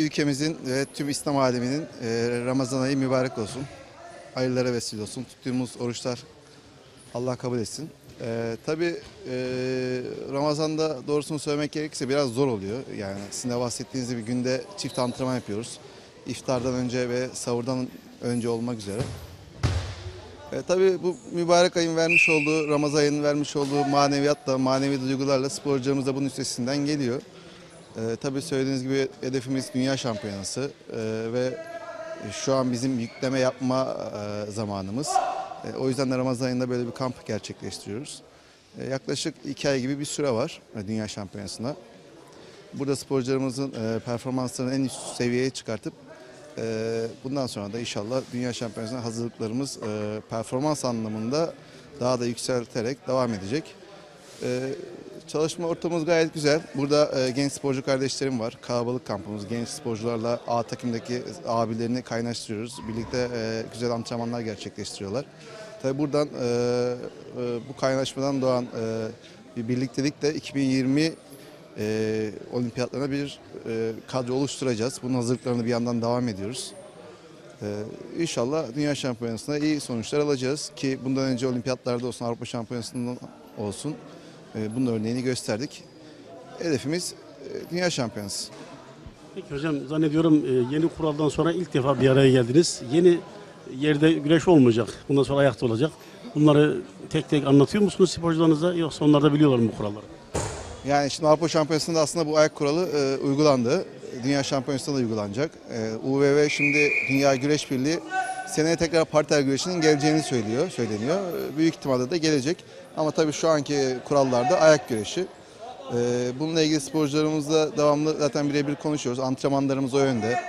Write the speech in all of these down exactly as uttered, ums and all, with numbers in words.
Ülkemizin ve tüm İslam aleminin Ramazan ayı mübarek olsun. Hayırlara vesile olsun. Tuttuğumuz oruçlar Allah kabul etsin. Ee, tabii e, Ramazan'da doğrusunu söylemek gerekirse biraz zor oluyor. Yani sizin de bahsettiğiniz gibi günde çift antrenman yapıyoruz. İftardan önce ve sahurdan önce olmak üzere. E, tabii bu mübarek ayın vermiş olduğu, Ramazan ayının vermiş olduğu maneviyatla, manevi duygularla sporcularımız da bunun üstesinden geliyor. E, tabii söylediğiniz gibi hedefimiz dünya şampiyonası e, ve şu an bizim yükleme yapma e, zamanımız. E, o yüzden Ramazan ayında böyle bir kamp gerçekleştiriyoruz. E, yaklaşık iki ay gibi bir süre var e, dünya şampiyonasına. Burada sporcularımızın e, performanslarını en üst seviyeye çıkartıp e, bundan sonra da inşallah dünya şampiyonasına hazırlıklarımız e, performans anlamında daha da yükselterek devam edecek. E, çalışma ortamımız gayet güzel. Burada e, genç sporcu kardeşlerim var. Kalabalık kampımız. Genç sporcularla A takımdaki abilerini kaynaştırıyoruz. Birlikte e, güzel antrenmanlar gerçekleştiriyorlar. Tabii buradan e, e, bu kaynaşmadan doğan e, bir birliktelik de iki bin yirmi e, olimpiyatlarına bir e, kadro oluşturacağız. Bunun hazırlıklarını bir yandan devam ediyoruz. E, inşallah Dünya Şampiyonası'nda iyi sonuçlar alacağız ki bundan önce olimpiyatlarda olsun, Avrupa Şampiyonası'ndan olsun. Bunun örneğini gösterdik. Hedefimiz Dünya Şampiyonası. Peki hocam, zannediyorum yeni kuraldan sonra ilk defa bir araya geldiniz. Yeni yerde güreş olmayacak. Bundan sonra ayakta olacak. Bunları tek tek anlatıyor musunuz sporcularınıza, yoksa onlar da biliyorlar mı bu kuralları? Yani şimdi Avrupa Şampiyonası'nda aslında bu ayak kuralı e, uygulandı. Dünya Şampiyonası'nda da uygulanacak. E, U W W şimdi Dünya Güreş Birliği seneye tekrar Parter Güreşi'nin geleceğini söylüyor, söyleniyor. Büyük ihtimalle de gelecek. Ama tabii şu anki kurallarda ayak güreşi. Bununla ilgili sporcularımızla devamlı zaten birebir konuşuyoruz. Antrenmanlarımız o yönde.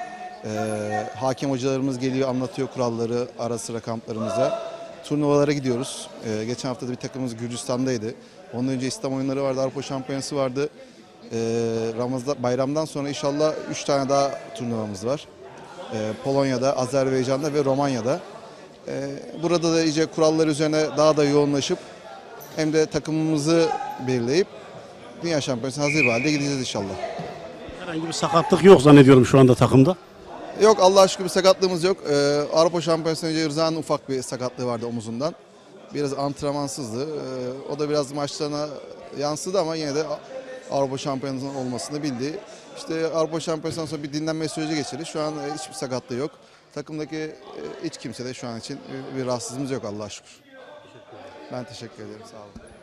Hakem hocalarımız geliyor, anlatıyor kuralları ara sıra kamplarımıza. Turnuvalara gidiyoruz. Geçen hafta da bir takımımız Gürcistan'daydı. Ondan önce İslam oyunları vardı, Avrupa Şampiyonası vardı. Ramazan bayramdan sonra inşallah üç tane daha turnuvamız var. Polonya'da, Azerbaycan'da ve Romanya'da. Burada da iyice kurallar üzerine daha da yoğunlaşıp hem de takımımızı belirleyip Dünya Şampiyonası'na hazır bir halde gideceğiz inşallah. Herhangi bir sakatlık yok zannediyorum şu anda takımda. Yok, Allah'a şükür bir sakatlığımız yok. Ee, Avrupa Şampiyonası'nda önce Rıza'nın ufak bir sakatlığı vardı omuzundan. Biraz antrenmansızdı. Ee, o da biraz maçlarına yansıdı ama yine de Avrupa Şampiyonası'nın olmasını bildi. İşte Avrupa Şampiyonası'ndan sonra bir dinlenme süreci geçirdi. Şu an hiçbir sakatlığı yok. Takımdaki hiç kimse de şu an için bir rahatsızlığımız yok Allah'a şükür. Ben teşekkür ederim. Sağ olun.